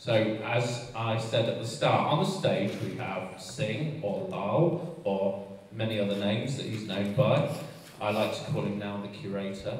So as I said at the start, on the stage we have Singh or Lall or many other names that he's known by. I like to call him now the curator.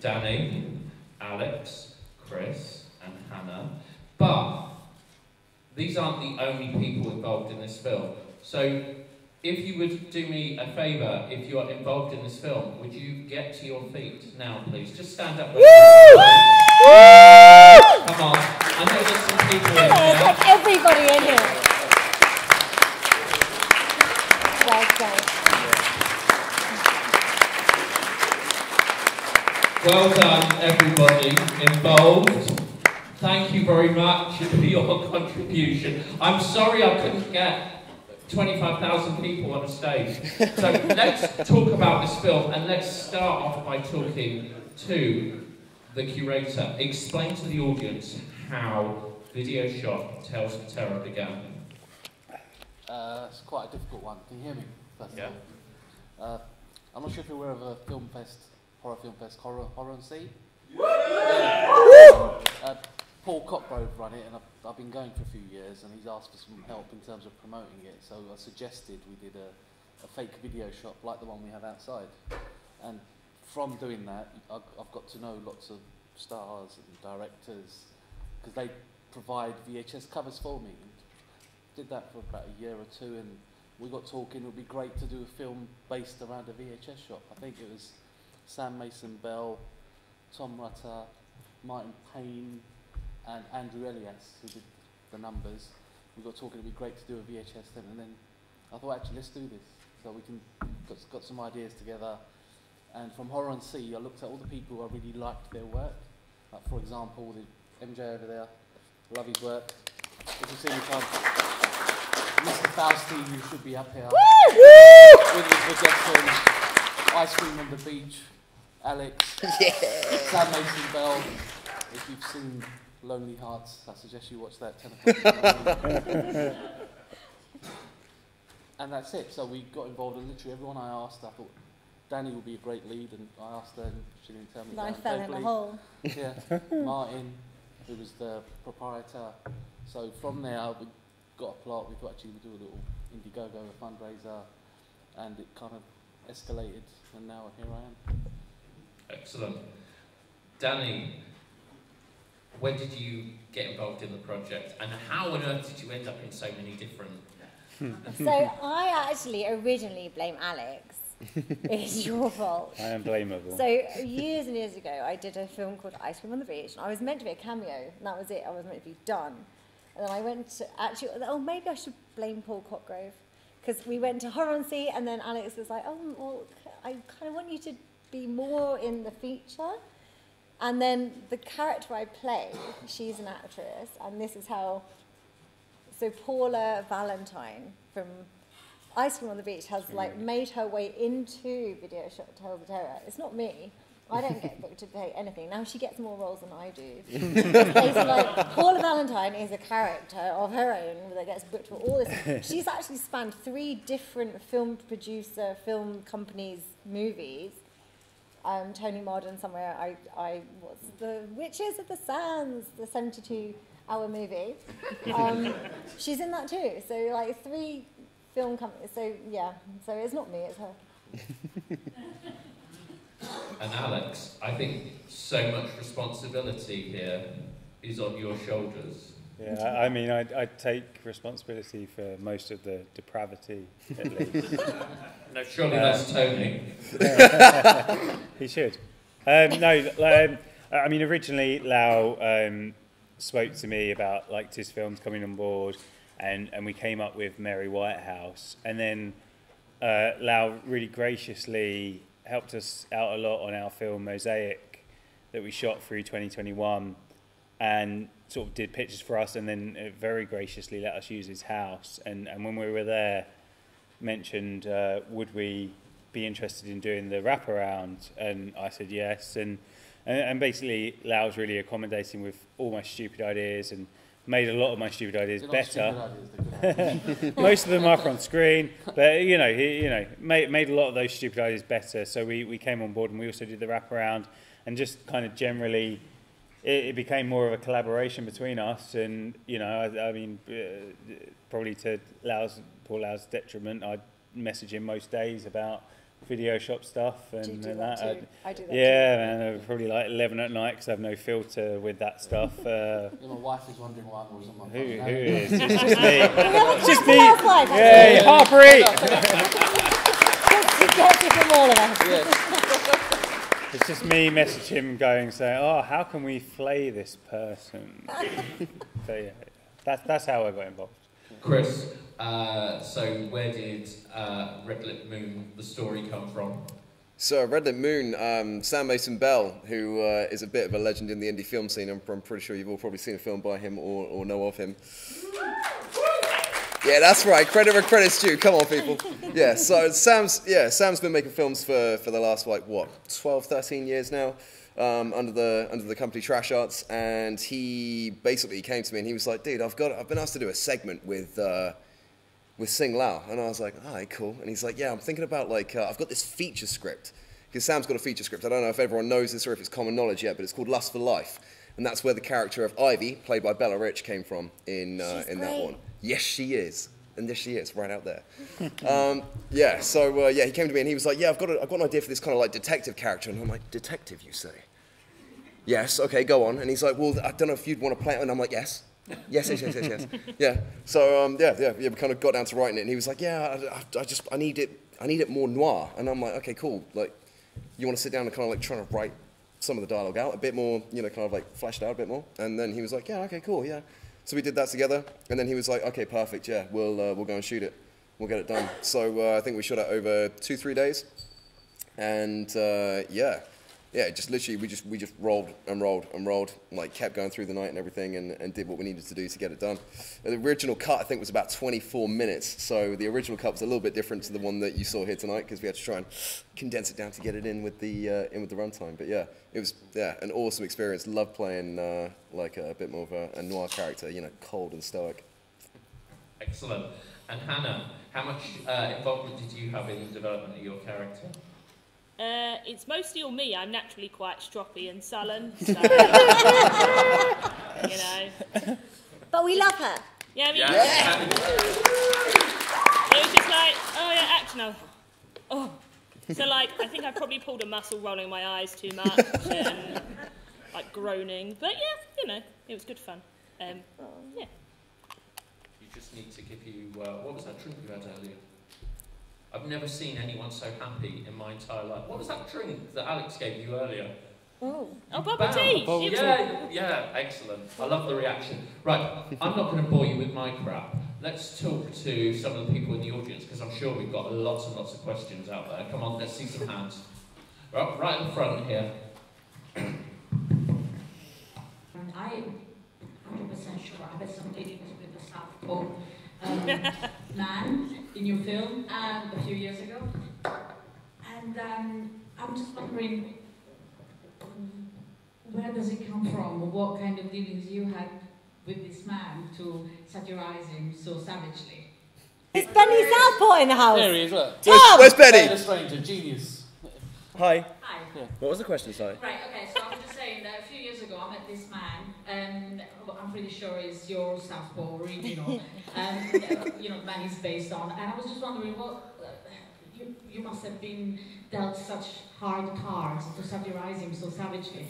Danny, Alex, Chris and Hannah. But these aren't the only people involved in this film. So if you would do me a favour, if you are involved in this film, would you get to your feet now, please? Just stand up. Woo! Woo! Come on. I know there's some people in here. Got everybody in here. Well done. Well done, everybody involved. Thank you very much for your contribution. I'm sorry I couldn't get 25,000 people on a stage. So let's talk about this film, and let's start off by talking to the curator. Explain to the audience how Video Shop Tales of Terror began. It's quite a difficult one. Can you hear me? Yeah. I'm not sure if you're aware of a film fest, Horror-on-Sea. Paul Cockgrove ran it, and I've been going for a few years, and he's asked for some help in terms of promoting it, so I suggested we did a fake video shop like the one we have outside. And from doing that, I've got to know lots of stars and directors, because they provide VHS covers for me. Did that for about a year or two, and we got talking, it would be great to do a film based around a VHS shop. I think it was Sam Mason-Bell, Tom Rutter, Martin Payne, and Andrew Elias, who did the numbers. We got talking, it'd be great to do a VHS thing, and then I thought, actually, let's do this. So we can got some ideas together, and from Horror-on-Sea, I looked at all the people who I really liked their work. Like, for example, the MJ over there, love his work. As you see, you come, Mr. Faustine, you should be up here. With his projection, Ice Cream on the Beach, Alex, Sam Mason-Bell, if you've seen Lonely Hearts, I suggest you watch that 10 o'clock. And that's it. So we got involved in literally everyone I asked. I thought Danny would be a great lead, and I asked her, and she didn't tell me. Life fell in the hole. Yeah, Martin, who was the proprietor. So from there, we got a plot. We thought actually we'd do a little Indiegogo, a fundraiser, and it kind of escalated, and now here I am. Excellent. Danny, when did you get involved in the project, and how on earth did you end up in so many different... So I actually originally blame Alex. It's your fault. I am blameable. So years and years ago, I did a film called Ice Cream on the Beach, and I was meant to be a cameo, and that was it. I was meant to be done. And then I went to, actually, oh, maybe I should blame Paul Cockgrove, because we went to Horror-on-Sea, and then Alex was like, oh, well, I kind of want you to be more in the feature. And then the character I play, she's an actress, and this is how... So Paula Valentine from Ice Cream on the Beach has like made her way into Video Shop Tales of Terror. It's not me. I don't get booked to play anything. Now she gets more roles than I do. So, like, Paula Valentine is a character of her own that gets booked for all this. She's actually spanned 3 different film producer, film companies' movies. Tony Martin somewhere, what's the Witches of the Sands, the 72-hour movie. She's in that too, so like 3 film companies, so yeah, so it's not me, it's her. And Alex, I think so much responsibility here is on your shoulders. Yeah, I mean, I take responsibility for most of the depravity, at least. No, surely that's Tony. He should. No, I mean, originally Lau spoke to me about like his films coming on board, and we came up with Mary Whitehouse, and then Lau really graciously helped us out a lot on our film Mosaic that we shot through 2021, and sort of did pictures for us, and then very graciously let us use his house, and when we were there, mentioned would we be interested in doing the wraparound, and I said yes, and basically Lau's really accommodating with all my stupid ideas and made a lot of my stupid ideas better. Stupid ideas, most of them are on screen, but you know, he made a lot of those stupid ideas better. So we came on board, and we also did the wraparound, and just kind of generally it became more of a collaboration between us, and you know, I mean, probably to Paul Lau's detriment, I'd message him most days about video shop stuff and that. I do that. Yeah, man, probably like 11 at night because I have no filter with that stuff. My wife is wondering why I wasn't on my phone. Who is? It's just me. It's just me. Yay, Harper! It's just me messaging him going, saying, oh, how can we flay this person? So, yeah, that's how I got involved. Chris, so where did Red Lit Moon, the story, come from? So Red Lit Moon, Sam Mason-Bell, who is a bit of a legend in the indie film scene. I'm pretty sure you've all probably seen a film by him or know of him. Yeah, that's right. Credit where credit's due. Come on, people. Yeah, so Sam's been making films for the last, like, what, 12, 13 years now, under the company Trash Arts, and he basically came to me and he was like, dude, I've been asked to do a segment with Singh Lall, and I was like, all right, cool. And he's like, yeah, I'm thinking about, like, I've got this feature script, because Sam's got a feature script. I don't know if everyone knows this or if it's common knowledge yet, but it's called Lust for Life, and that's where the character of Ivy, played by Bella Rich, came from in that one. Yes, she is. And there she is, right out there. Yeah, so, yeah, he came to me and he was like, yeah, I've got an idea for this kind of, like, detective character. And I'm like, detective, you say? Yes, okay, go on. And he's like, well, I don't know if you'd want to play it. And I'm like, yes. Yes, yes, yes, yes, yes. Yeah, so, yeah, we kind of got down to writing it. And he was like, yeah, I need it more noir. And I'm like, okay, cool. Like, you want to sit down and kind of, like, trying to write some of the dialogue out a bit more, you know, kind of, like, fleshed out a bit more. And then he was like, yeah, okay, cool, yeah. So we did that together, and then he was like, okay, perfect, yeah, we'll go and shoot it. We'll get it done. So I think we shot it over 2-3 days, and yeah, just literally we just rolled and rolled and rolled, and, like, kept going through the night and everything, and did what we needed to do to get it done. And the original cut, I think, was about 24 minutes, so the original cut was a little bit different to the one that you saw here tonight, because we had to try and condense it down to get it in with the runtime. But yeah, it was an awesome experience. Loved playing a bit more of a noir character, you know, cold and stoic. Excellent. And Hannah, how much involvement did you have in the development of your character? It's mostly all me. I'm naturally quite stroppy and sullen, so, you know. But we love her. Yeah, I mean, yeah. It was just like, oh yeah, action. Oh. So, like, I think I probably pulled a muscle rolling my eyes too much and, like, groaning. But, yeah, you know, it was good fun. Yeah. You just need to give you... what was that drink you had earlier? I've never seen anyone so happy in my entire life. What was that drink that Alex gave you earlier? Oh, bubble tea! Yeah, yeah, excellent. I love the reaction. Right, I'm not going to bore you with my crap. Let's talk to some of the people in the audience, because I'm sure we've got lots and lots of questions out there. Come on, let's see some hands. Right in front here. I'm 100% sure I had some dealings with the South Pole man in your film a few years ago. And I'm just wondering, where does it come from? What kind of dealings you had with this man to satirize him so savagely? It's Benny Southport in the house. There he is, look. Tom! Where's Benny? A stranger, genius. Hi. Hi. Yeah. What was the question, sorry? Right, okay, so I was just saying that a few years ago I met this man, and I'm pretty sure it's your Southport original, you know, man is based on, and I was just wondering what, you must have been dealt such hard cards to satirize him so savagely.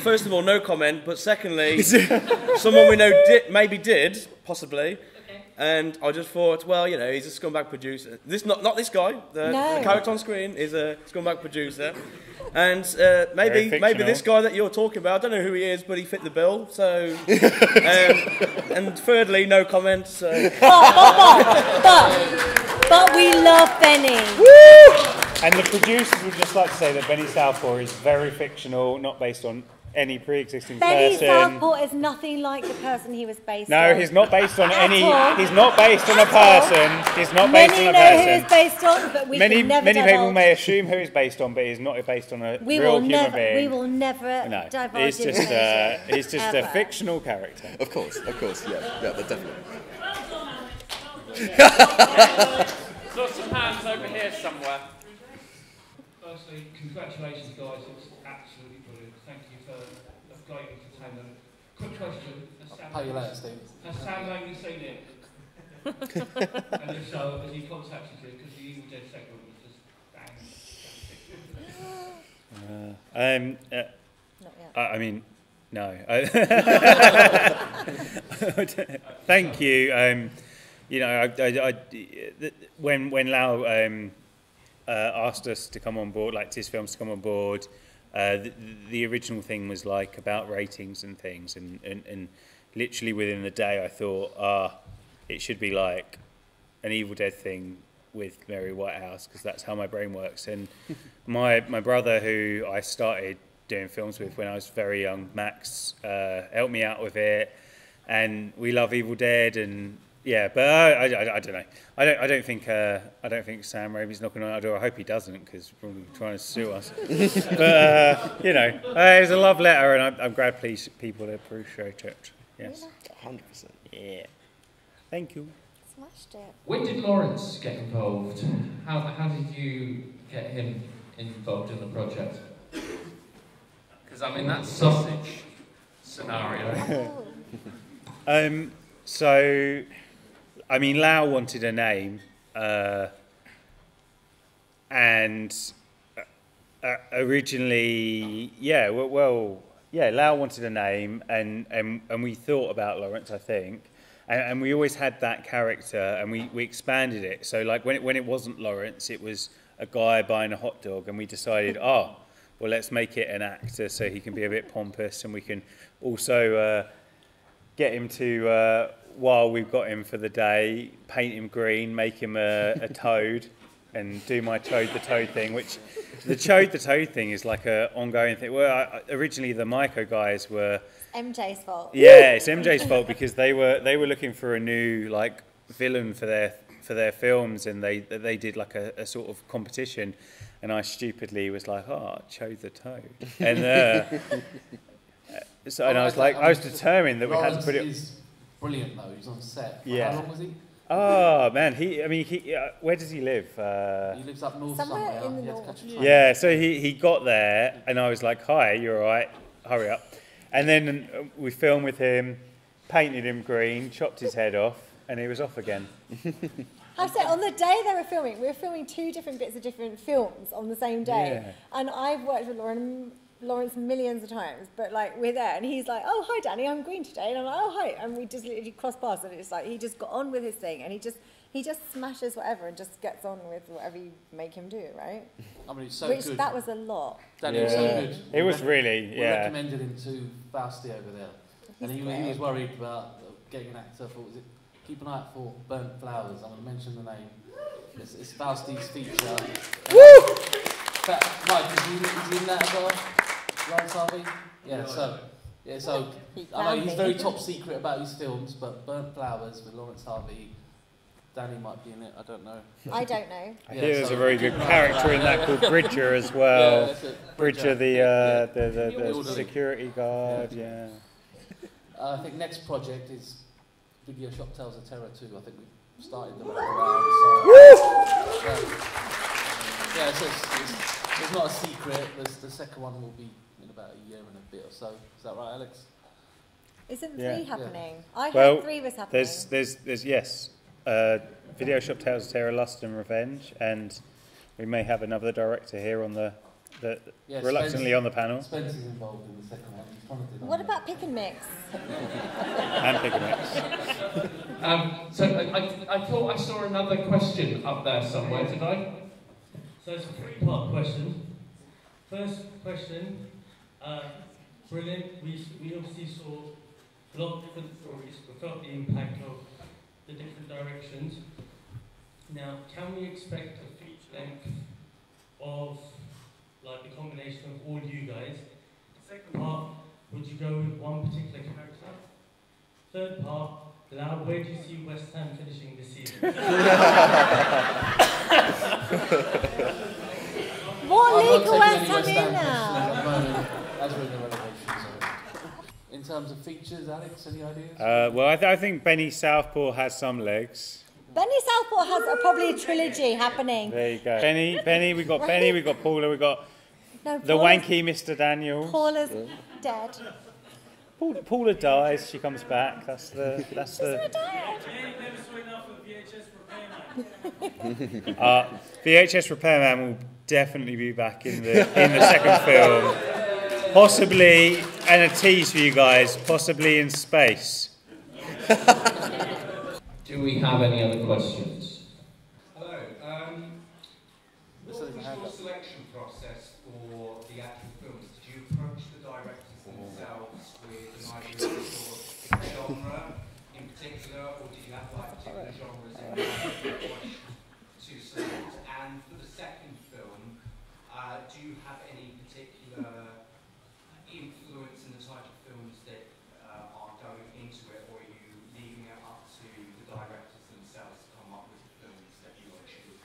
First of all, no comment, but secondly, someone we know maybe did, possibly, okay. And I just thought, well, you know, he's a scumbag producer. Not this guy, the character on screen is a scumbag producer, and maybe this guy that you're talking about, I don't know who he is, but he fit the bill, so... and thirdly, no comment, so... But we love Benny. Woo! And the producers would just like to say that Benny Southpaw is very fictional, not based on any pre-existing person. Benny Southpaw is nothing like the person he was based on. No, he's not based on any. He's not based on a person. He's not based on a person. Many know who he's based on, but we can never divulge. Many people may assume who he's based on, but he's not based on a real human being. We will never divulge his name. He's just a fictional character. Of course, yeah, definitely. There's some hands over here somewhere. firstly, congratulations, guys. It was absolutely brilliant. Thank you for a great entertainment. Quick question. Has Sam only seen it? And if so, has he contacted you? Because the Evil Dead segment was just bang. Not yet. I mean, no. Thank you. You know, when Lau asked us to come on board, like his films to come on board, the original thing was like about ratings and things, and literally within the day I thought, it should be like an Evil Dead thing with Mary Whitehouse, because that's how my brain works. And my brother, who I started doing films with when I was very young, Max, helped me out with it, and we love Evil Dead. And yeah, but I don't know. I don't think Sam Raimi's knocking on our door. I hope he doesn't, because he's probably trying to sue us. But you know, it was a love letter, and I'm glad people appreciate it. Yes, 100%. Yeah, thank you. Smashed it. When did Lawrence get involved? How did you get him involved in the project? Because I mean, that's sausage scenario. So. I mean, Lau wanted a name, and originally, yeah, well, yeah, Lau wanted a name, and we thought about Lawrence, I think, and we always had that character, and we expanded it. So, like, when it wasn't Lawrence, it was a guy buying a hot dog, and we decided, well, let's make it an actor so he can be a bit pompous, and we can also get him to... while we've got him for the day, paint him green, make him a toad, and do my Chode the Toad thing, which the Chode the Toad thing is like an ongoing thing. Well, originally the Mayco guys were... MJ's fault. Yeah, it's MJ's fault, because they were looking for a new like villain for their films, and they did like a sort of competition, and I stupidly was like, Chode the Toad. And, and I was like, I was determined that we had to put it... Brilliant though, he was on set. Yeah. How long was he? Oh man, where does he live? He lives up north somewhere. In the north. Yeah, so he got there, and I was like, "Hi, you're all right? Hurry up!" And then we filmed with him, painted him green, chopped his head off, and he was off again. I said on the day they were filming, we were filming two different bits of different films on the same day, and I've worked with Lawrence millions of times, but like we're there and he's like, "Oh, hi Danny, I'm green today," and I'm like, "Oh, hi," and we just literally cross paths, and it's like he just got on with his thing, and he just smashes whatever and just gets on with whatever you make him do, right? I mean, it's so good. That was a lot. Danny was so good. It was really, we recommended him to Faustine over there, and he was worried about getting an actor for, was it, keep an eye out for Burnt Flowers, I'm going to mention the name, it's Faustine's feature. Woo! But, Mike, is he in that as well? Lawrence Harvey? Yeah, so I know he's very top secret about his films, but Burnt Flowers with Lawrence Harvey, Danny might be in it, I don't know. I don't know. Yeah, there's a very good character in that called Bridger as well. Yeah, Bridger, the security guard, yeah. I think next project is Video Shop Tales of Terror 2. I think we've started the round. Yeah, it's not a secret. The second one will be in about a year and a bit or so. Is that right, Alex? Isn't 3 happening? Yeah. I heard 3 was happening. There's yes. Video Shop Tales of Terror, Lust and Revenge, and we may have another director here on the reluctantly on the panel. Spencer's involved in the second one. What about Pick and Mix? And Pick and Mix. So I thought I saw another question up there somewhere, did I? So it's a 3-part question. First question, brilliant. We obviously saw a lot of different stories. We felt the impact of the different directions. Now, can we expect a feature length of like the combination of all you guys? The second part, would you go with one particular character? Third part, Lau, where do you see West Ham finishing this season? What league are West Ham in now? In terms of features, Alex, any ideas? Well, I think Benny Southpaw has some legs. Benny Southpaw has probably a trilogy happening. There you go. Benny, we got Paula, we got the wanky Mr. Daniels. Paula's dead. Paula dies, she comes back. That's the VHS repairman will definitely be back in the second film. Possibly, and a tease for you guys, possibly in space. Do we have any other questions? Hello. What was your selection process for the actual films? Did you approach the directors themselves with an idea of the genre in particular, or did you have like particular genres in mind to select? And for the second film, do you have any particular influence in the type of films that are going into it, or are you leaving it up to the directors themselves to come up with the films that you want to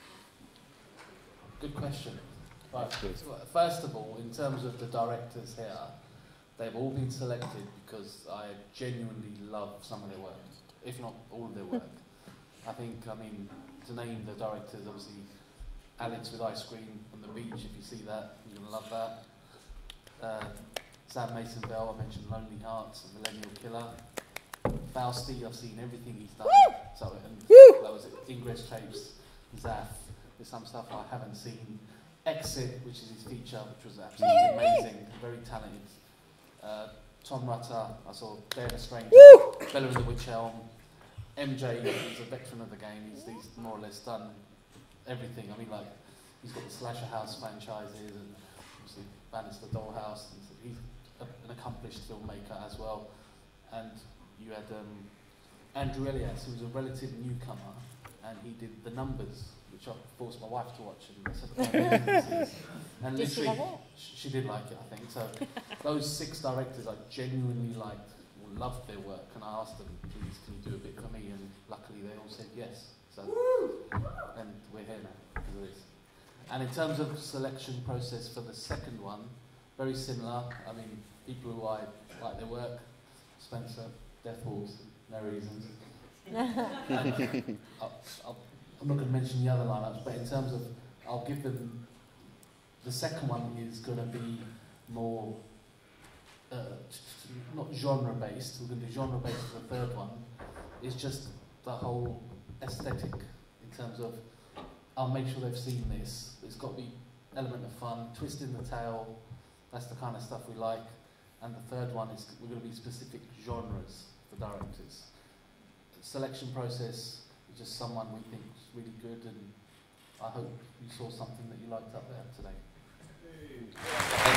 do? Good question. Right. First of all, in terms of the directors here, they've all been selected because I genuinely love some of their work, if not all of their work. I think, I mean, to name the directors, obviously, Alex with Ice Cream on the Beach, if you see that, you're going to love that. Sam Mason-Bell, I mentioned Lonely Hearts, a Millennial Killer. Faustine, I've seen everything he's done. So, and that was it. Ingress Tapes, Zaff, there's some stuff I haven't seen. Exit, which is his feature, which was absolutely amazing, very talented. Tom Rutter, I saw Dare the Stranger, Bella in the Witch Elm. MJ, he's a veteran of the game, he's more or less done everything. I mean, like, he's got the Slasher House franchises and obviously Bannister Dollhouse. He's an accomplished filmmaker as well. And you had Andrew Elias, who was a relative newcomer, and he did The Numbers, which I forced my wife to watch, and literally, she did like it, I think. So those six directors I genuinely liked, or loved their work, and I asked them, please, can you do a bit for me? And luckily they all said yes. So, and we're here now because of this. And in terms of selection process for the second one, very similar. I mean, people who I like their work, Spencer, Death Walls, No Reasons. And, I'm not going to mention the other lineups, but in terms of, I'll give them, the second one is going to be more, not genre-based, we're going to do genre-based for the third one. It's just the whole aesthetic in terms of, I'll make sure they've seen this. It's got to be element of fun, twisting the tail, that's the kind of stuff we like. And the third one is, we're going to be specific genres for directors. Selection process, just someone we think is really good, and I hope you saw something that you liked up there today.